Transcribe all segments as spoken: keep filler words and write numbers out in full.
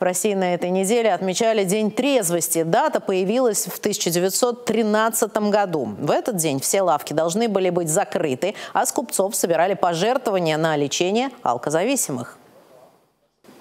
В России на этой неделе отмечали День трезвости. Дата появилась в тысяча девятьсот тринадцатом году. В этот день все лавки должны были быть закрыты, а с купцов собирали пожертвования на лечение алкозависимых.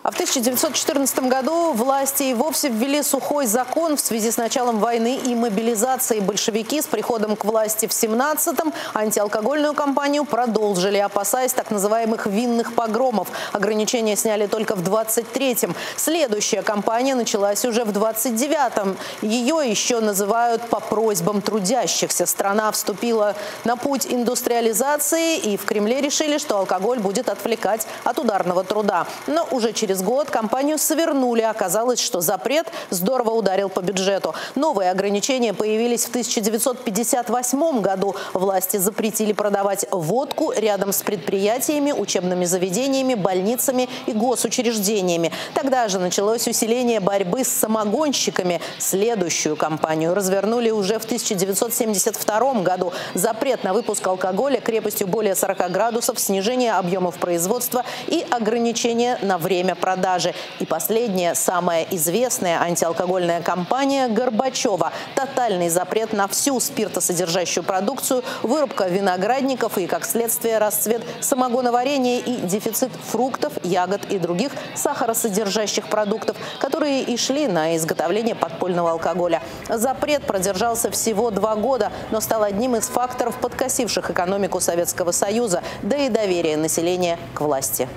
А в тысяча девятьсот четырнадцатом году власти и вовсе ввели сухой закон в связи с началом войны и мобилизацией. Большевики с приходом к власти в семнадцатом антиалкогольную кампанию продолжили, опасаясь так называемых винных погромов. Ограничения сняли только в двадцать третьем. Следующая кампания началась уже в двадцать девятом. Ее еще называют по просьбам трудящихся. Страна вступила на путь индустриализации, и в Кремле решили, что алкоголь будет отвлекать от ударного труда. Но уже через Через год компанию свернули. Оказалось, что запрет здорово ударил по бюджету. Новые ограничения появились в тысяча девятьсот пятьдесят восьмом году. Власти запретили продавать водку рядом с предприятиями, учебными заведениями, больницами и госучреждениями. Тогда же началось усиление борьбы с самогонщиками. Следующую кампанию развернули уже в тысяча девятьсот семьдесят втором году. Запрет на выпуск алкоголя крепостью более сорока градусов, снижение объемов производства и ограничение на время продажи. И последняя, самая известная антиалкогольная кампания Горбачева. Тотальный запрет на всю спиртосодержащую продукцию, вырубка виноградников и, как следствие, расцвет самогоноварения и дефицит фруктов, ягод и других сахаросодержащих продуктов, которые и шли на изготовление подпольного алкоголя. Запрет продержался всего два года, но стал одним из факторов, подкосивших экономику Советского Союза, да и доверие населения к власти.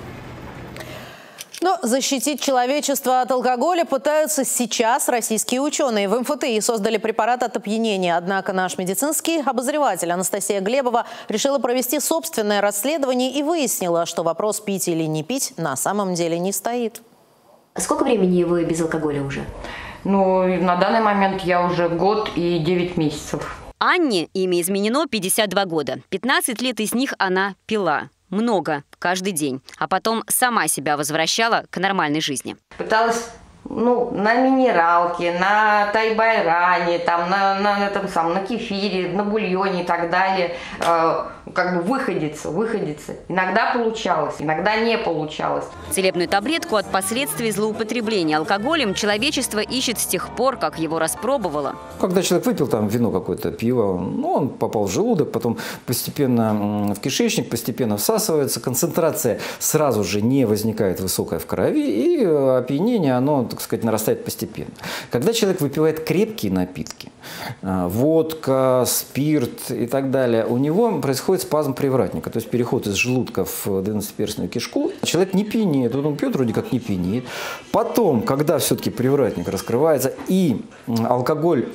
Но защитить человечество от алкоголя пытаются сейчас российские ученые. В МФТИ создали препарат от опьянения. Однако наш медицинский обозреватель Анастасия Глебова решила провести собственное расследование и выяснила, что вопрос пить или не пить на самом деле не стоит. Сколько времени вы без алкоголя уже? Ну, на данный момент я уже год и девять месяцев. Анне, имя изменено, пятьдесят два года. пятнадцать лет из них она пила. Много, каждый день. А потом сама себя возвращала к нормальной жизни. Пыталась, ну, на минералке, на тайбайране, там, на, на, этом самом, на кефире, на бульоне и так далее. Э, как бы выходиться, выходиться. Иногда получалось, иногда не получалось. Целебную таблетку от последствий злоупотребления алкоголем человечество ищет с тех пор, как его распробовало. Когда человек выпил там вино какое-то, пиво, ну, он попал в желудок, потом постепенно в кишечник, постепенно всасывается. Концентрация сразу же не возникает высокая в крови, и опьянение, оно, так сказать, нарастает постепенно. Когда человек выпивает крепкие напитки, водка, спирт и так далее, у него происходит спазм привратника, то есть переход из желудка в двенадцатиперстную кишку. Человек не пьянеет, он пьет вроде как не пьянеет. Потом, когда все-таки привратник раскрывается и алкоголь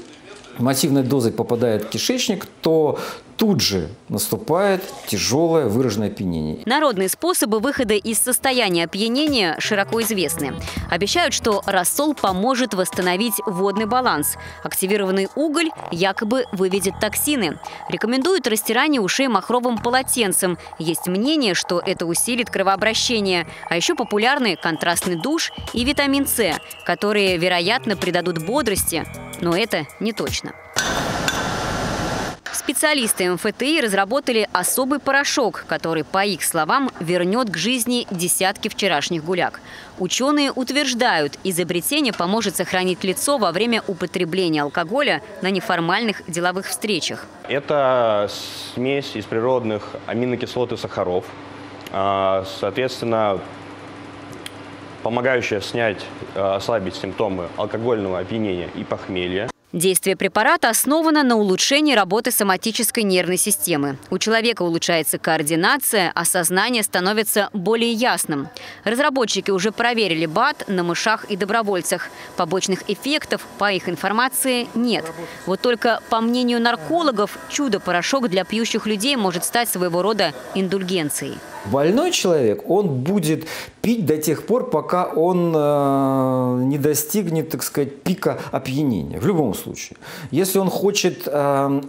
массивной дозой попадает в кишечник, то тут же наступает тяжелое выраженное опьянение. Народные способы выхода из состояния опьянения широко известны. Обещают, что рассол поможет восстановить водный баланс. Активированный уголь якобы выведет токсины. Рекомендуют растирание ушей махровым полотенцем. Есть мнение, что это усилит кровообращение. А еще популярны контрастный душ и витамин С, которые, вероятно, придадут бодрости. Но это не точно. Специалисты МФТИ разработали особый порошок, который, по их словам, вернет к жизни десятки вчерашних гуляк. Ученые утверждают, изобретение поможет сохранить лицо во время употребления алкоголя на неформальных деловых встречах. Это смесь из природных аминокислот и сахаров, соответственно, помогающая снять, ослабить симптомы алкогольного опьянения и похмелья. Действие препарата основано на улучшении работы соматической нервной системы. У человека улучшается координация, а сознание становится более ясным. Разработчики уже проверили БАД на мышах и добровольцах. Побочных эффектов, по их информации, нет. Вот только, по мнению наркологов, чудо-порошок для пьющих людей может стать своего рода индульгенцией. Больной человек, он будет пить до тех пор, пока он э, не достигнет, так сказать, пика опьянения. В любом случае. Если он хочет э,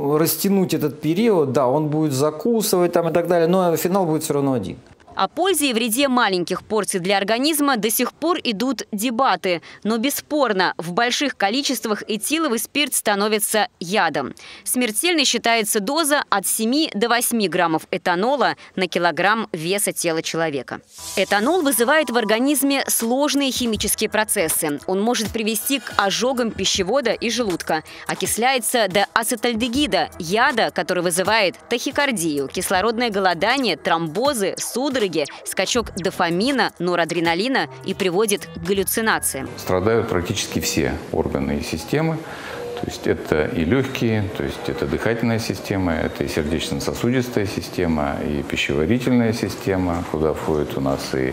растянуть этот период, да, он будет закусывать там и так далее, но финал будет все равно один. О пользе и вреде маленьких порций для организма до сих пор идут дебаты. Но бесспорно, в больших количествах этиловый спирт становится ядом. Смертельной считается доза от семи до восьми граммов этанола на килограмм веса тела человека. Этанол вызывает в организме сложные химические процессы. Он может привести к ожогам пищевода и желудка. Окисляется до ацетальдегида, яда, который вызывает тахикардию, кислородное голодание, тромбозы, судороги, скачок дофамина, норадреналина и приводит к галлюцинациям. Страдают практически все органы и системы. То есть это и легкие, то есть это дыхательная система, это и сердечно-сосудистая система, и пищеварительная система, куда входит у нас и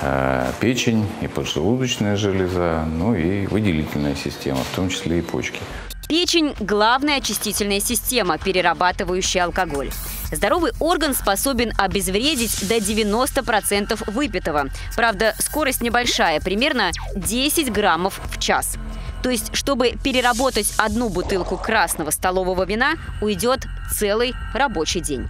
э, печень, и поджелудочная железа, ну и выделительная система, в том числе и почки. Печень – главная очистительная система, перерабатывающая алкоголь. Здоровый орган способен обезвредить до девяноста процентов выпитого. Правда, скорость небольшая – примерно десять граммов в час. То есть, чтобы переработать одну бутылку красного столового вина, уйдет целый рабочий день.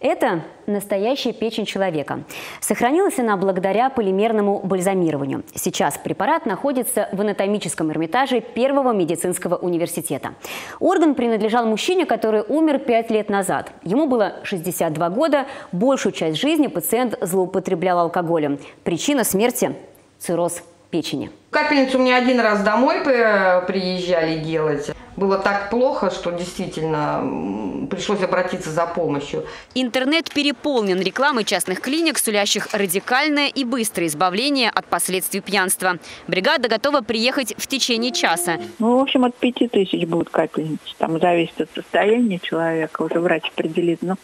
Это настоящая печень человека. Сохранилась она благодаря полимерному бальзамированию. Сейчас препарат находится в анатомическом Эрмитаже Первого медицинского университета. Орган принадлежал мужчине, который умер пять лет назад. Ему было шестьдесят два года. Большую часть жизни пациент злоупотреблял алкоголем. Причина смерти – цирроз печени. Капельницу мне один раз домой приезжали делать. Было так плохо, что действительно пришлось обратиться за помощью. Интернет переполнен рекламой частных клиник, сулящих радикальное и быстрое избавление от последствий пьянства. Бригада готова приехать в течение часа. Ну, в общем, от пяти тысяч будут капельницы. Там зависит от состояния человека, уже врач определит. Ну,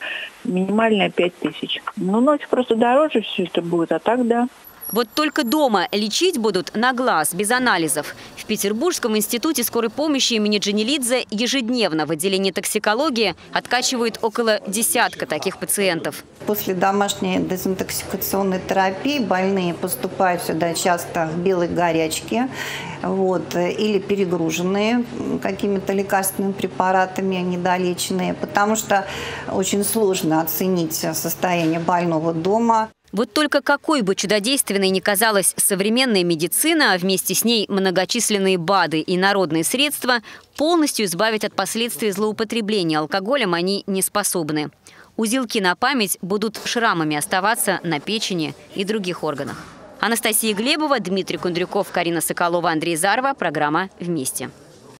минимальная пять тысяч. Ну, ночь просто дороже все это будет, а так да. Вот только дома лечить будут на глаз, без анализов. В Петербургском институте скорой помощи имени Джанелидзе ежедневно в отделении токсикологии откачивают около десятка таких пациентов. После домашней дезинтоксикационной терапии больные поступают сюда часто в белой горячке, вот, или перегруженные какими-то лекарственными препаратами, недолеченные, потому что очень сложно оценить состояние больного дома. Вот только какой бы чудодейственной ни казалась современная медицина, а вместе с ней многочисленные БАДы и народные средства, полностью избавить от последствий злоупотребления алкоголем они не способны. Узелки на память будут шрамами оставаться на печени и других органах. Анастасия Глебова, Дмитрий Кундрюков, Карина Соколова, Андрей Зарова. Программа «Вместе».